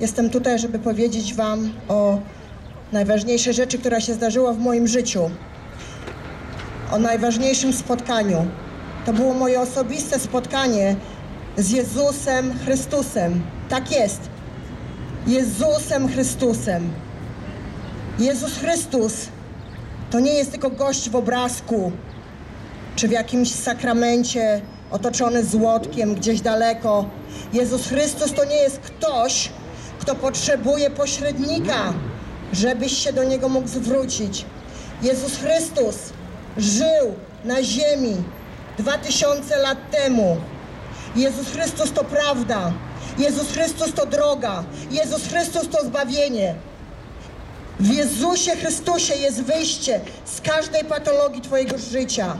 Jestem tutaj, żeby powiedzieć Wam o najważniejszej rzeczy, która się zdarzyła w moim życiu. O najważniejszym spotkaniu. To było moje osobiste spotkanie z Jezusem Chrystusem. Tak jest. Jezusem Chrystusem. Jezus Chrystus to nie jest tylko gość w obrazku, czy w jakimś sakramencie otoczony złotkiem gdzieś daleko. Jezus Chrystus to nie jest ktoś, kto potrzebuje pośrednika, żebyś się do Niego mógł zwrócić. Jezus Chrystus żył na ziemi 2000 lat temu. Jezus Chrystus to prawda. Jezus Chrystus to droga. Jezus Chrystus to zbawienie. W Jezusie Chrystusie jest wyjście z każdej patologii Twojego życia.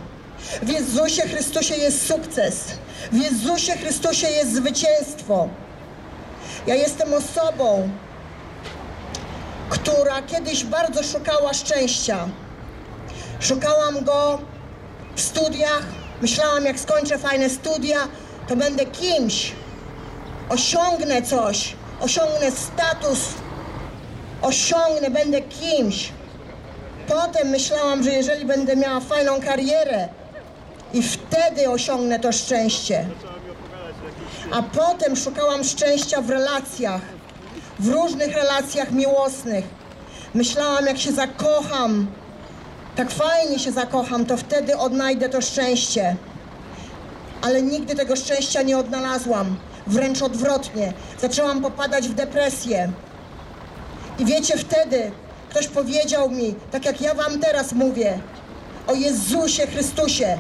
W Jezusie Chrystusie jest sukces. W Jezusie Chrystusie jest zwycięstwo. Ja jestem osobą, która kiedyś bardzo szukała szczęścia. Szukałam go w studiach. Myślałam, jak skończę fajne studia, to będę kimś. Osiągnę coś. Osiągnę status. Będę kimś. Potem myślałam, że jeżeli będę miała fajną karierę, i wtedy osiągnę to szczęście. A potem szukałam szczęścia w relacjach, w różnych relacjach miłosnych. Myślałam, jak się zakocham, tak fajnie się zakocham, to wtedy odnajdę to szczęście. Ale nigdy tego szczęścia nie odnalazłam. Wręcz odwrotnie. Zaczęłam popadać w depresję. I wiecie, wtedy ktoś powiedział mi, tak jak ja Wam teraz mówię, o Jezusie Chrystusie.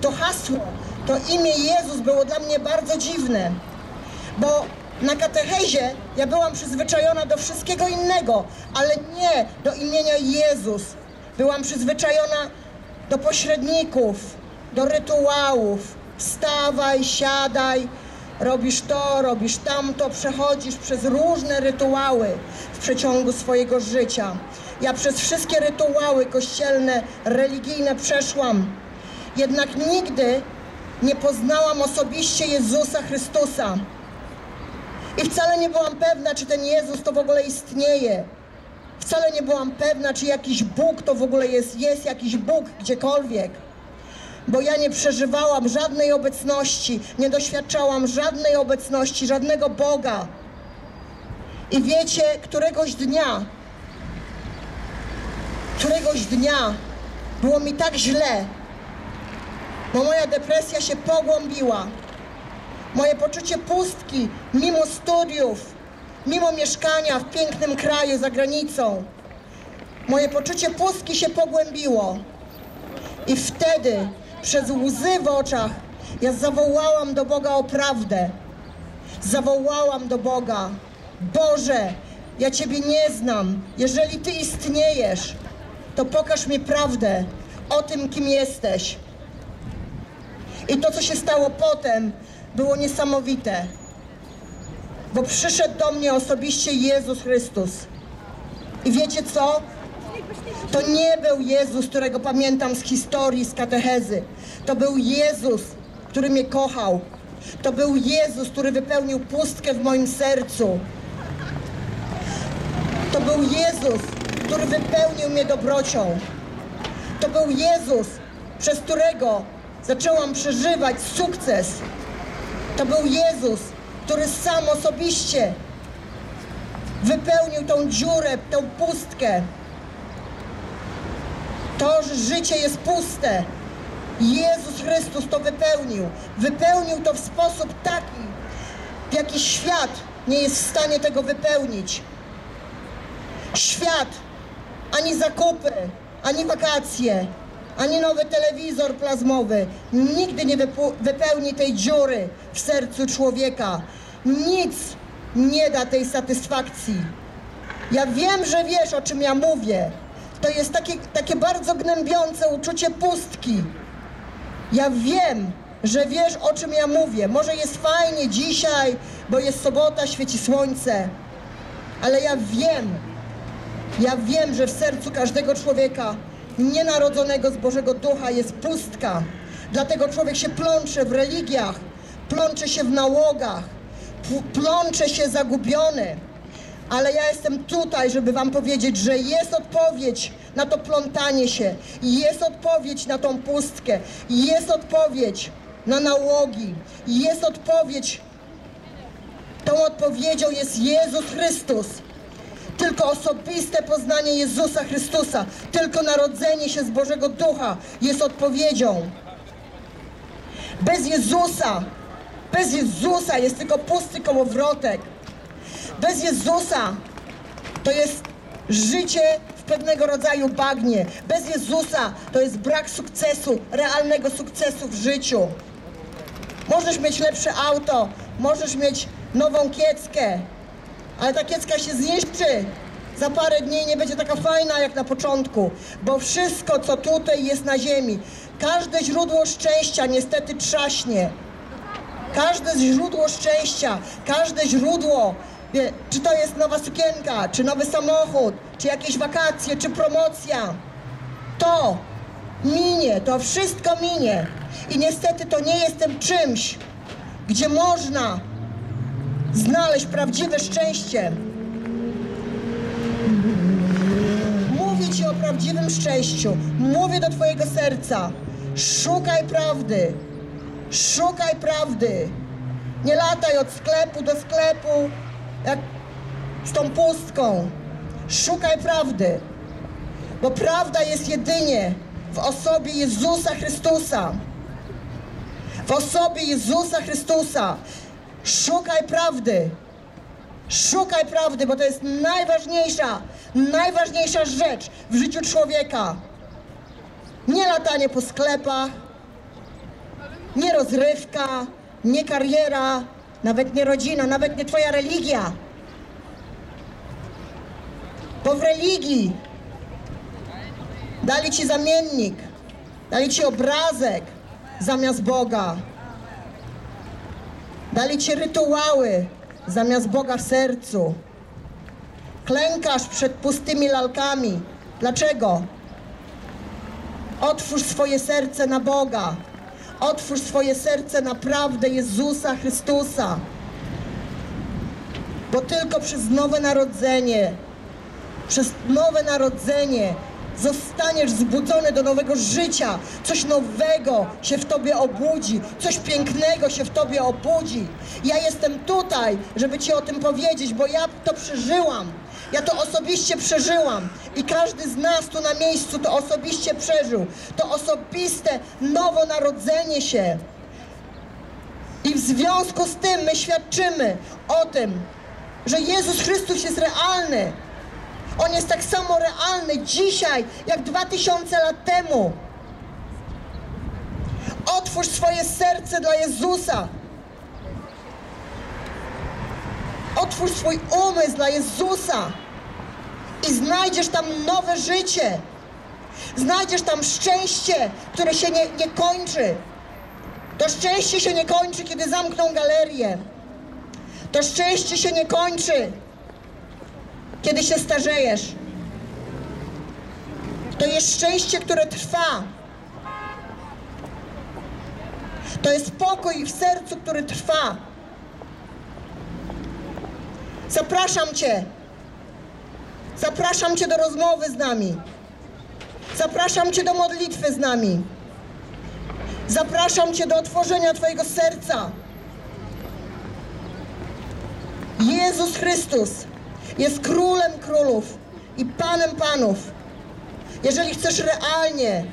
To hasło, to imię Jezus było dla mnie bardzo dziwne, bo na katechezie ja byłam przyzwyczajona do wszystkiego innego, ale nie do imienia Jezus. Byłam przyzwyczajona do pośredników, do rytuałów. Wstawaj, siadaj, robisz to, robisz tamto, przechodzisz przez różne rytuały w przeciągu swojego życia. Ja przez wszystkie rytuały kościelne, religijne przeszłam. Jednak nigdy nie poznałam osobiście Jezusa Chrystusa. I wcale nie byłam pewna, czy ten Jezus to w ogóle istnieje. Wcale nie byłam pewna, czy jakiś Bóg to w ogóle jest jakiś Bóg gdziekolwiek. Bo ja nie przeżywałam żadnej obecności, nie doświadczałam żadnej obecności, żadnego Boga. I wiecie, któregoś dnia było mi tak źle, bo moja depresja się pogłębiła. Moje poczucie pustki, mimo studiów, mimo mieszkania w pięknym kraju za granicą, moje poczucie pustki się pogłębiło. I wtedy, przez łzy w oczach, ja zawołałam do Boga o prawdę. Zawołałam do Boga: Boże, ja Ciebie nie znam. Jeżeli Ty istniejesz, to pokaż mi prawdę o tym, kim jesteś. I to, co się stało potem, było niesamowite, bo przyszedł do mnie osobiście Jezus Chrystus. I wiecie co? To nie był Jezus, którego pamiętam z historii, z katechezy. To był Jezus, który mnie kochał. To był Jezus, który wypełnił pustkę w moim sercu. To był Jezus, który wypełnił mnie dobrocią. To był Jezus, przez którego zaczęłam przeżywać sukces. To był Jezus, który sam osobiście wypełnił tą dziurę, tą pustkę. To, że życie jest puste, Jezus Chrystus to wypełnił. Wypełnił to w sposób taki, w jaki świat nie jest w stanie tego wypełnić. Świat, ani zakupy, ani wakacje, ani nowy telewizor plazmowy nigdy nie wypełni tej dziury w sercu człowieka. Nic nie da tej satysfakcji. Ja wiem, że wiesz, o czym ja mówię. To jest takie bardzo gnębiące uczucie pustki. Ja wiem, że wiesz, o czym ja mówię. Może jest fajnie dzisiaj, bo jest sobota, świeci słońce. Ale ja wiem, że w sercu każdego człowieka nienarodzonego z Bożego Ducha jest pustka. Dlatego człowiek się plącze w religiach, plącze się w nałogach, plączę się zagubiony, ale ja jestem tutaj, żeby wam powiedzieć, że jest odpowiedź na to plątanie się, jest odpowiedź na tą pustkę, jest odpowiedź na nałogi, jest odpowiedź. Tą odpowiedzią jest Jezus Chrystus. Tylko osobiste poznanie Jezusa Chrystusa, tylko narodzenie się z Bożego Ducha jest odpowiedzią. Bez Jezusa jest tylko pusty kołowrotek. Bez Jezusa to jest życie w pewnego rodzaju bagnie. Bez Jezusa to jest brak sukcesu, realnego sukcesu w życiu. Możesz mieć lepsze auto, możesz mieć nową kieckę, ale ta kiecka się zniszczy. Za parę dni nie będzie taka fajna jak na początku, bo wszystko, co tutaj jest na ziemi, każde źródło szczęścia niestety trzaśnie. Każde źródło szczęścia, każde źródło, czy to jest nowa sukienka, czy nowy samochód, czy jakieś wakacje, czy promocja, to minie, to wszystko minie. I niestety to nie jestem czymś, gdzie można znaleźć prawdziwe szczęście. Mówię ci o prawdziwym szczęściu. Mówię do twojego serca. Szukaj prawdy. Szukaj prawdy. Nie lataj od sklepu do sklepu jak z tą pustką. Szukaj prawdy. Bo prawda jest jedynie w osobie Jezusa Chrystusa. W osobie Jezusa Chrystusa. Szukaj prawdy, bo to jest najważniejsza rzecz w życiu człowieka. Nie latanie po sklepach, nie rozrywka, nie kariera, nawet nie rodzina, nawet nie twoja religia. Bo w religii dali ci zamiennik, dali ci obrazek zamiast Boga. Dali ci rytuały zamiast Boga w sercu. Klękasz przed pustymi lalkami. Dlaczego? Otwórz swoje serce na Boga. Otwórz swoje serce na prawdę Jezusa Chrystusa. Bo tylko przez nowe narodzenie zostaniesz zbudzony do nowego życia. Coś nowego się w tobie obudzi. Coś pięknego się w tobie obudzi. Ja jestem tutaj, żeby ci o tym powiedzieć, bo ja to przeżyłam. Ja to osobiście przeżyłam. I każdy z nas tu na miejscu to osobiście przeżył. To osobiste nowonarodzenie się. I w związku z tym my świadczymy o tym, że Jezus Chrystus jest realny. On jest tak samo realny dzisiaj, jak 2000 lat temu. Otwórz swoje serce dla Jezusa. Otwórz swój umysł dla Jezusa. I znajdziesz tam nowe życie. Znajdziesz tam szczęście, które się nie kończy. To szczęście się nie kończy, kiedy zamkną galerię. To szczęście się nie kończy, kiedy się starzejesz. To jest szczęście, które trwa. To jest pokój w sercu, który trwa. Zapraszam cię. Zapraszam cię do rozmowy z nami. Zapraszam cię do modlitwy z nami. Zapraszam cię do otworzenia twojego serca. Jezus Chrystus jest Królem Królów i Panem Panów. Jeżeli chcesz realnie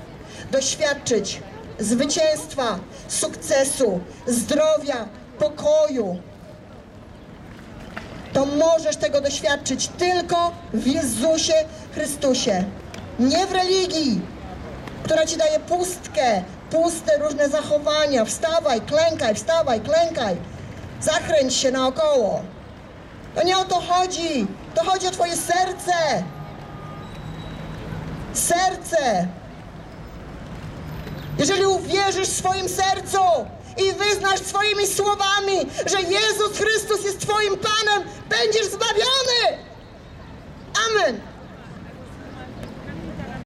doświadczyć zwycięstwa, sukcesu, zdrowia, pokoju, to możesz tego doświadczyć tylko w Jezusie Chrystusie. Nie w religii, która ci daje pustkę, puste różne zachowania. Wstawaj, klękaj, zakręć się naokoło. To nie o to chodzi. To chodzi o twoje serce. Serce. Jeżeli uwierzysz swoim sercu i wyznasz swoimi słowami, że Jezus Chrystus jest twoim Panem, będziesz zbawiony. Amen.